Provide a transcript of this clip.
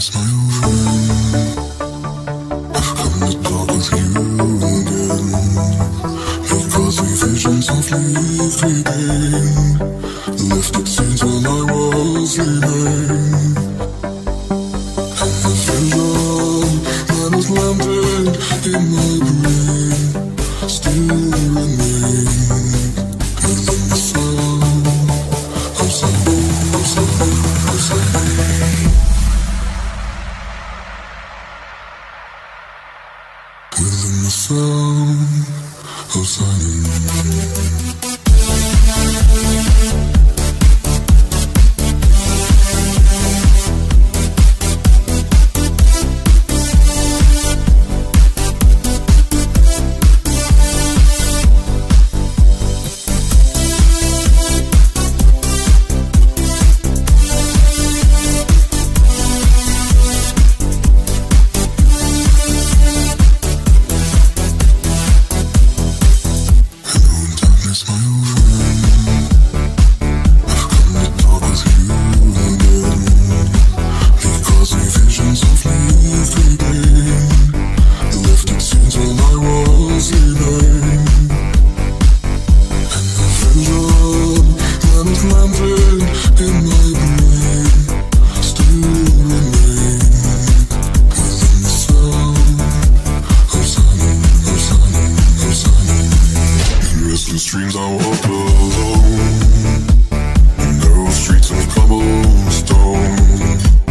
guess my friend, I'm the dog with you again. You've caused me visions of me creeping, lifted scenes when I was leaving. And the vision that was landed in my brain still remains within the sound of something. Within the sound of silence. Dreams I walk alone, narrow streets and cobblestone.